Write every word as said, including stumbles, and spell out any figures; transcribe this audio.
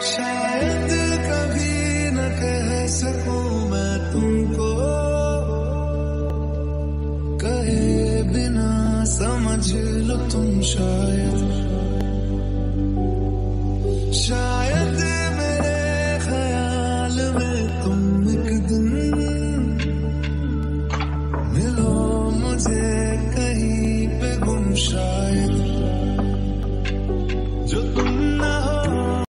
शायद कभी न कह सकूं मैं तुमको, कहे बिना समझ लो तुम शायद। शायद मेरे ख्याल में तुम एक दिन मिलो मुझे कहीं पे गुम शायद।